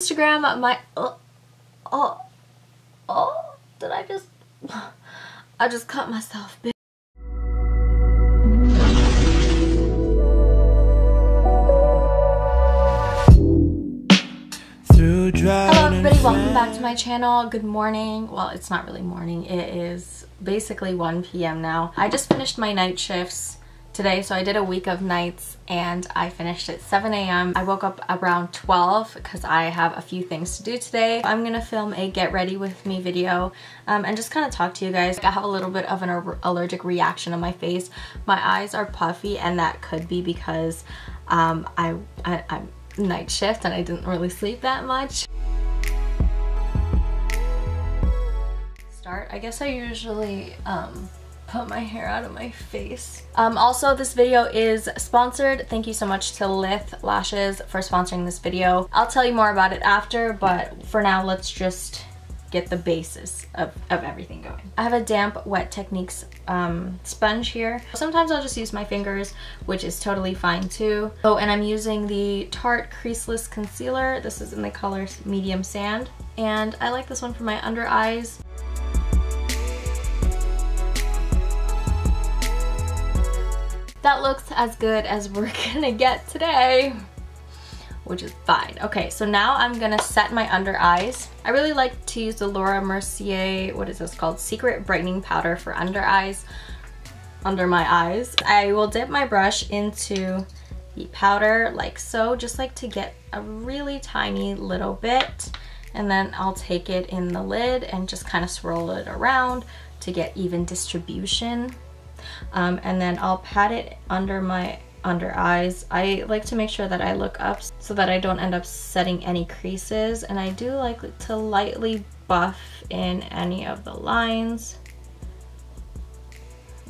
Instagram, my did I just cut myself, bitch. Hello everybody, welcome back to my channel. Good morning. Well, it's not really morning, it is basically 1 p.m. now. I just finished my night shifts today, so I did a week of nights and I finished at 7 a.m. I woke up around 12 because I have a few things to do today. I'm gonna film a get ready with me video and just kind of talk to you guys. Like, I have a little bit of an allergic reaction on my face. My eyes are puffy and that could be because I'm night shift and I didn't really sleep that much. I guess I usually put my hair out of my face. Also, this video is sponsored. Thank you so much to Lithe Lashes for sponsoring this video. I'll tell you more about it after, but for now, let's just get the basis of everything going. I have a damp wet techniques sponge here. Sometimes I'll just use my fingers, which is totally fine too. Oh, and I'm using the Tarte Creaseless Concealer. This is in the color Medium Sand. And I like this one for my under eyes. That looks as good as we're gonna get today, which is fine. Okay, so now I'm gonna set my under eyes. I really like to use the Laura Mercier, what is this called? Secret Brightening Powder for under eyes, under my eyes. I will dip my brush into the powder like so, just like to get a really tiny little bit. And then I'll take it in the lid and just kind of swirl it around to get even distribution. And then I'll pat it under my under eyes. I like to make sure that I look up so that I don't end up setting any creases, and I do like to lightly buff in any of the lines.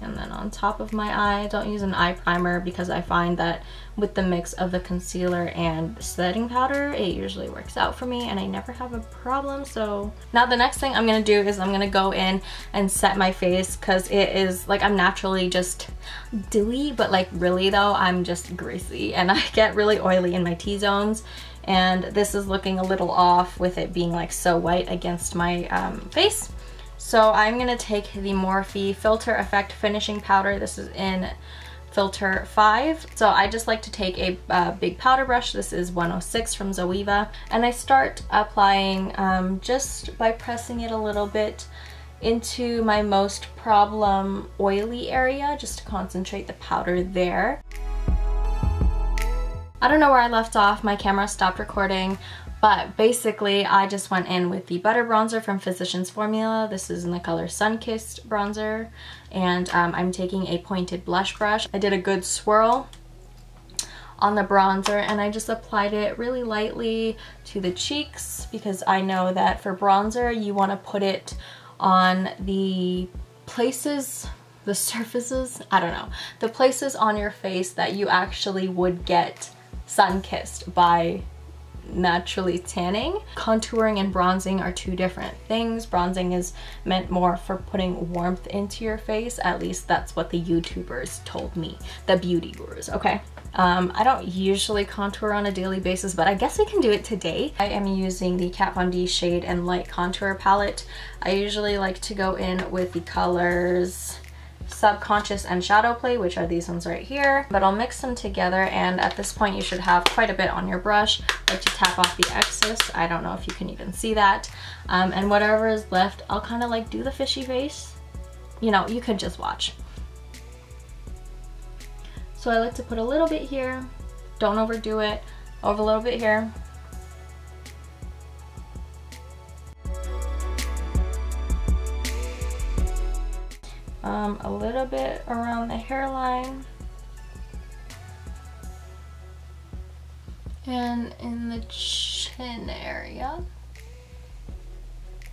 And then on top of my eye, don't use an eye primer because I find that with the mix of the concealer and setting powder, it usually works out for me and I never have a problem. So now the next thing I'm gonna do is I'm gonna go in and set my face because it is like I'm naturally just dewy, but like really though, I'm just greasy and I get really oily in my T-zones. And this is looking a little off with it being like so white against my face. So I'm going to take the Morphe Filter Effect Finishing Powder. This is in Filter 5. So I just like to take a big powder brush. This is 106 from Zoeva. And I start applying just by pressing it a little bit into my most problem oily area, just to concentrate the powder there. I don't know where I left off. My camera stopped recording. But basically, I just went in with the butter bronzer from Physicians Formula. This is in the color Sunkissed Bronzer. And I'm taking a pointed blush brush. I did a good swirl on the bronzer and I just applied it really lightly to the cheeks because I know that for bronzer, you want to put it on the places, the surfaces, I don't know, the places on your face that you actually would get sun-kissed by naturally tanning. Contouring and bronzing are two different things. Bronzing is meant more for putting warmth into your face. At least that's what the YouTubers told me, the beauty gurus, okay? I don't usually contour on a daily basis, but I guess I can do it today. I am using the Kat Von D Shade and Light Contour Palette. I usually like to go in with the colors Subconscious and Shadow Play, which are these ones right here, but I'll mix them together. And at this point you should have quite a bit on your brush. I like to tap off the excess. I don't know if you can even see that, and whatever is left I'll kind of like do the fishy face, you know, you could just watch. So I like to put a little bit here, don't overdo it, over a little bit here. A little bit around the hairline and in the chin area.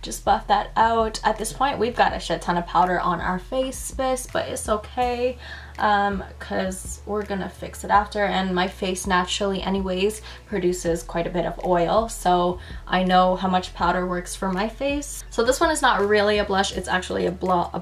Just buff that out. At this point, we've got a shit ton of powder on our face, but it's okay. because we're gonna fix it after, and my face naturally anyways produces quite a bit of oil, so I know how much powder works for my face. So this one is not really a blush, it's actually a bronzer.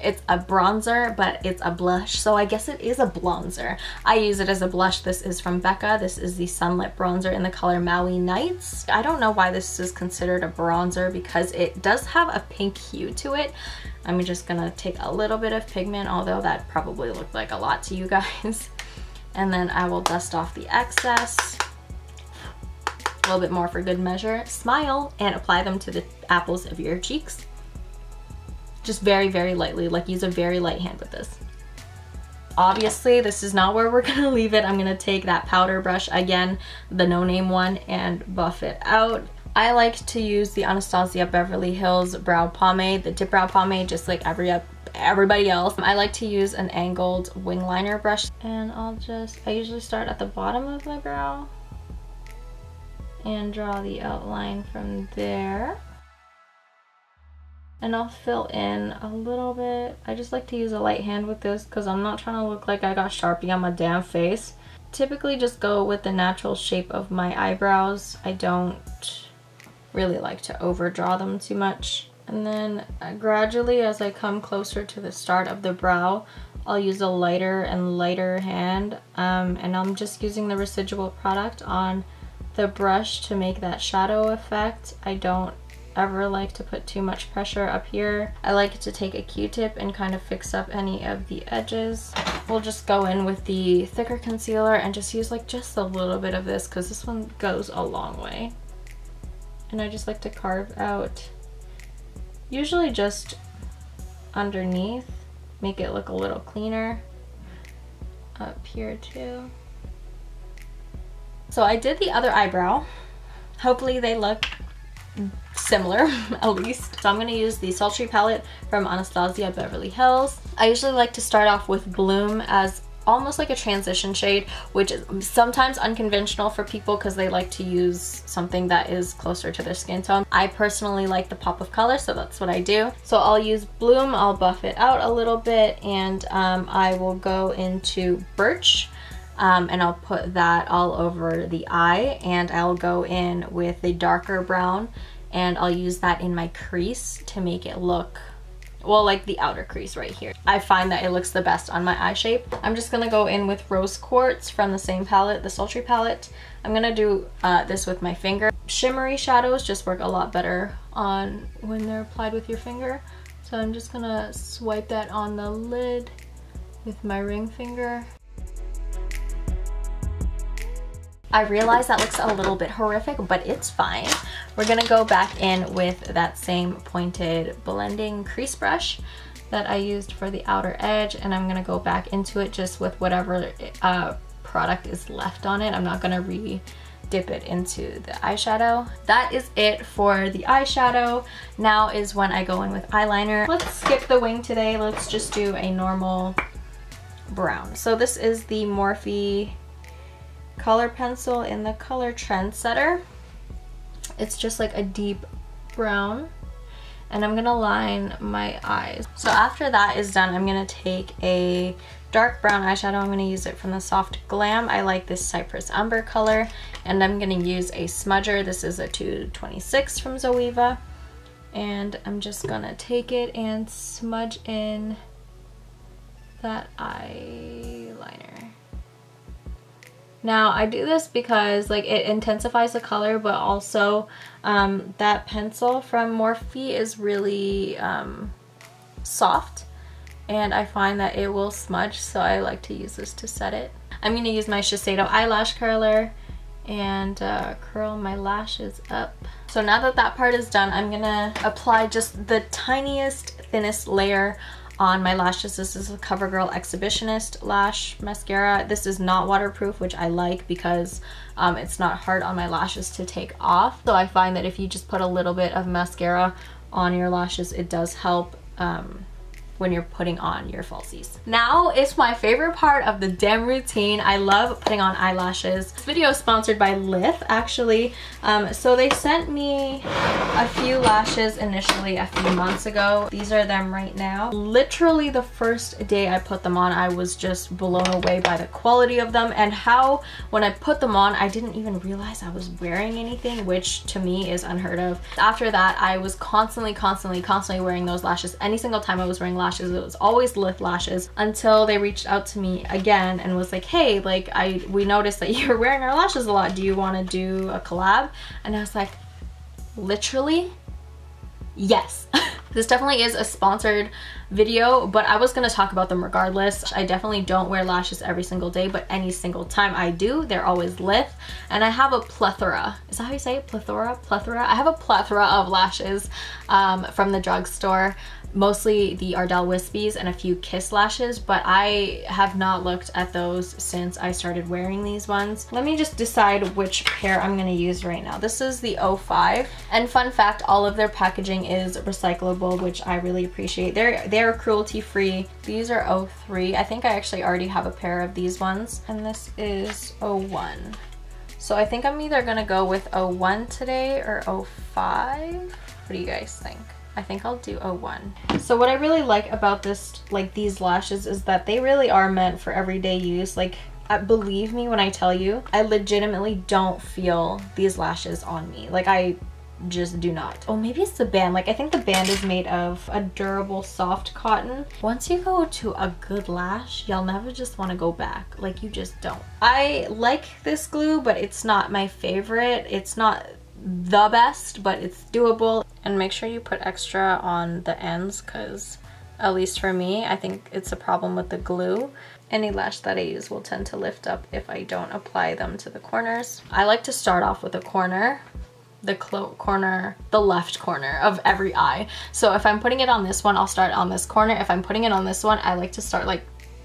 It's a bronzer, but it's a blush, so I guess it is a bronzer. I use it as a blush. This is from Becca. This is the Sunlit Bronzer in the color Maui Nights. I don't know why this is considered a bronzer because it does have a pink hue to it. I'm just gonna take a little bit of pigment, although that probably looked like a lot to you guys. And then I will dust off the excess. A little bit more for good measure. Smile and apply them to the apples of your cheeks. Just very, very lightly, like use a very light hand with this. Obviously, this is not where we're gonna leave it. I'm gonna take that powder brush again, the no name one, and buff it out. I like to use the Anastasia Beverly Hills brow pomade, the dip brow pomade, just like everybody else. I like to use an angled wing liner brush, and I usually start at the bottom of my brow and draw the outline from there. And I'll fill in a little bit. I just like to use a light hand with this because I'm not trying to look like I got Sharpie on my damn face. Typically just go with the natural shape of my eyebrows. I don't really like to overdraw them too much. And then gradually, as I come closer to the start of the brow, I'll use a lighter and lighter hand. And I'm just using the residual product on the brush to make that shadow effect. I don't ever like to put too much pressure up here. I like to take a Q-tip and kind of fix up any of the edges. We'll just go in with the thicker concealer and just use like just a little bit of this because this one goes a long way. And I just like to carve out, usually just underneath, make it look a little cleaner. Up here too. So I did the other eyebrow. Hopefully they look similar at least. So I'm going to use the Sultry palette from Anastasia Beverly Hills. I usually like to start off with Bloom as almost like a transition shade, which is sometimes unconventional for people because they like to use something that is closer to their skin tone. I personally like the pop of color, so that's what I do. So I'll use Bloom, I'll buff it out a little bit, and I will go into Birch. And I'll put that all over the eye, and I'll go in with a darker brown and I'll use that in my crease to make it look, well, like the outer crease right here. I find that it looks the best on my eye shape. I'm just gonna go in with Rose Quartz from the same palette, the Sultry palette. I'm gonna do this with my finger. Shimmery shadows just work a lot better on when they're applied with your finger. So I'm just gonna swipe that on the lid with my ring finger. I realize that looks a little bit horrific, but it's fine. We're gonna go back in with that same pointed blending crease brush that I used for the outer edge, and I'm gonna go back into it just with whatever product is left on it. I'm not gonna re-dip it into the eyeshadow. That is it for the eyeshadow. Now is when I go in with eyeliner. Let's skip the wing today. Let's just do a normal brown. So this is the Morphe color pencil in the color Trendsetter. It's just like a deep brown, and I'm gonna line my eyes. So after that is done, I'm gonna take a dark brown eyeshadow. I'm gonna use it from the Soft Glam. I like this Cypress Umber color, and I'm gonna use a smudger. This is a 226 from Zoeva, and I'm just gonna take it and smudge in that eyeliner. Now I do this because like it intensifies the color, but also that pencil from Morphe is really soft, and I find that it will smudge, so I like to use this to set it. I'm going to use my Shiseido eyelash curler and curl my lashes up. So now that that part is done, I'm going to apply just the tiniest, thinnest layer on my lashes. This is a CoverGirl Exhibitionist Lash Mascara. This is not waterproof, which I like because it's not hard on my lashes to take off. So I find that if you just put a little bit of mascara on your lashes, it does help when you're putting on your falsies. Now it's my favorite part of the damn routine. I love putting on eyelashes. This video is sponsored by Lithe, actually. So they sent me a few lashes initially a few months ago. These are them right now. Literally the first day I put them on, I was just blown away by the quality of them and how when I put them on, I didn't even realize I was wearing anything, which to me is unheard of. After that, I was constantly wearing those lashes. Any single time I was wearing lashes, it was always Lithe lashes, until they reached out to me again and was like, hey, like we noticed that you're wearing our lashes a lot. Do you want to do a collab? And I was like, literally, yes. This definitely is a sponsored video, but I was going to talk about them regardless. I definitely don't wear lashes every single day, but any single time I do, they're always Lithe. And I have a plethora. Is that how you say it? Plethora? Plethora? I have a plethora of lashes from the drugstore. Mostly the Ardell Wispies and a few Kiss lashes, but I have not looked at those since I started wearing these ones. Let me just decide which pair I'm gonna use right now. This is the 05, and fun fact, all of their packaging is recyclable, which I really appreciate. They're cruelty free. These are 03. I think I actually already have a pair of these ones, and this is 01. So I think I'm either gonna go with 01 today or 05. What do you guys think? I think I'll do 01. So what I really like about this, like these lashes, is that they really are meant for everyday use. Like, believe me when I tell you, I legitimately don't feel these lashes on me. Like, I just do not. Oh, maybe it's the band. Like, I think the band is made of a durable, soft cotton. Once you go to a good lash, you'll never just want to go back. Like, you just don't. I like this glue, but it's not my favorite. It's not the best, but it's doable. And make sure you put extra on the ends, because at least for me, I think it's a problem with the glue. Any lash that I use will tend to lift up if I don't apply them to the corners. I like to start off with a corner, the left corner of every eye. So if I'm putting it on this one, I'll start on this corner. If I'm putting it on this one, I like to start like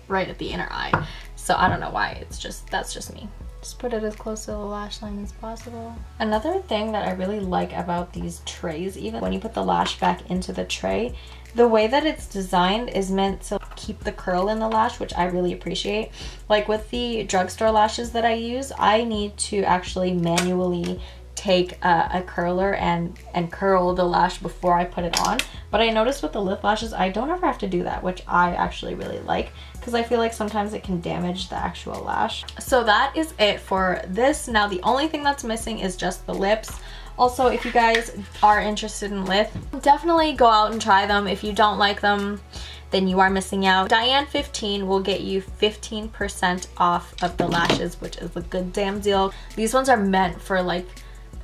right at the inner eye. So I don't know why, it's just, that's just me. Just put it as close to the lash line as possible. Another thing that I really like about these trays, even when you put the lash back into the tray, the way that it's designed is meant to keep the curl in the lash, which I really appreciate. Like with the drugstore lashes that I use, I need to actually manually take a curler and curl the lash before I put it on. But I noticed with the Lithe lashes, I don't ever have to do that, which I actually really like, because I feel like sometimes it can damage the actual lash. So that is it for this. Now the only thing that's missing is just the lips. Also, if you guys are interested in Lithe, definitely go out and try them. If you don't like them, then you are missing out. Dian15 will get you 15% off of the lashes, which is a good damn deal. These ones are meant for like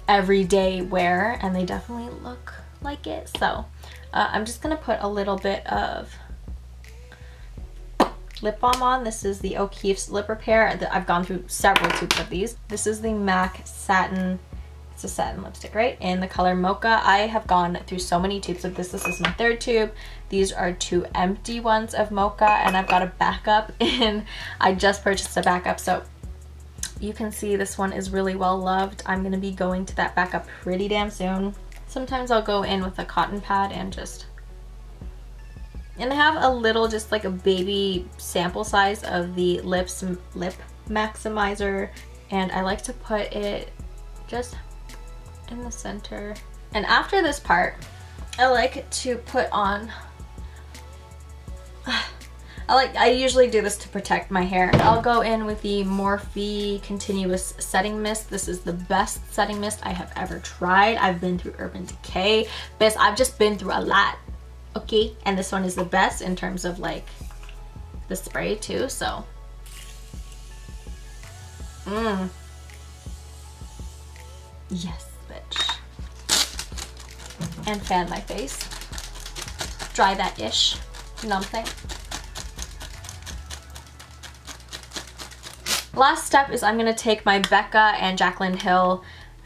everyday wear, and they definitely look like it. So I'm just gonna put a little bit of lip balm on. This is the O'Keefe's lip repair. I've gone through several tubes of these. This is the MAC satin. It's a satin lipstick, right, in the color Mocha. I have gone through so many tubes of this. This is my third tube. These are two empty ones of Mocha, and I've got a backup in. I just purchased a backup, so you can see this one is really well loved. I'm gonna be going to that backup pretty damn soon. Sometimes I'll go in with a cotton pad and just, and I have a little, just like a baby sample size of the lip maximizer, and I like to put it just in the center. And after this part, I like to put on, I usually do this to protect my hair. I'll go in with the Morphe Continuous Setting Mist. This is the best setting mist I have ever tried. I've been through Urban Decay. I've just been through a lot, okay? And this one is the best in terms of like the spray too, so. Yes, bitch. And fan my face. Dry that-ish, you know what I'm saying? Last step is I'm going to take my Becca and Jaclyn Hill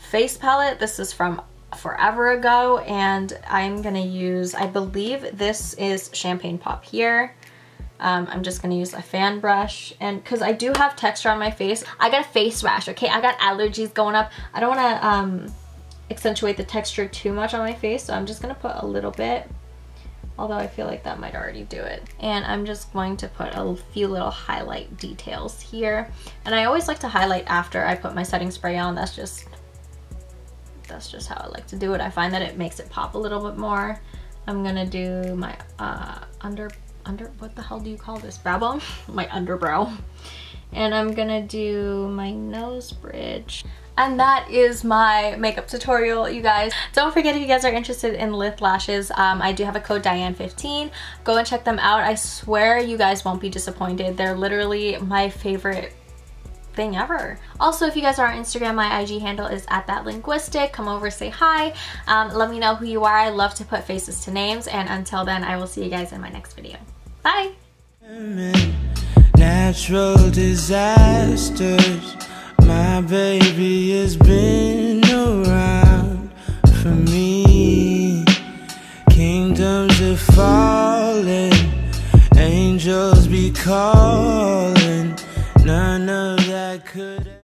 face palette. This is from forever ago, and I'm going to use, I believe this is Champagne Pop here. I'm just going to use a fan brush, and because I do have texture on my face. I got a face rash, okay? I got allergies going up. I don't want to accentuate the texture too much on my face, so I'm just going to put a little bit although I feel like that might already do it. And I'm just going to put a few little highlight details here. And I always like to highlight after I put my setting spray on. That's just how I like to do it. I find that it makes it pop a little bit more. I'm gonna do my what the hell do you call this? Brow bone? My underbrow. And I'm gonna do my nose bridge. And that is my makeup tutorial, you guys. Don't forget, if you guys are interested in Lithe Lashes, I do have a code, Dian15. Go and check them out. I swear you guys won't be disappointed. They're literally my favorite thing ever. Also, if you guys are on Instagram, my IG handle is @thatlinguistic. Come over, say hi. Let me know who you are. I love to put faces to names. And until then, I will see you guys in my next video. Bye! Natural disasters. My baby has been around for me. Kingdoms are falling, angels be called.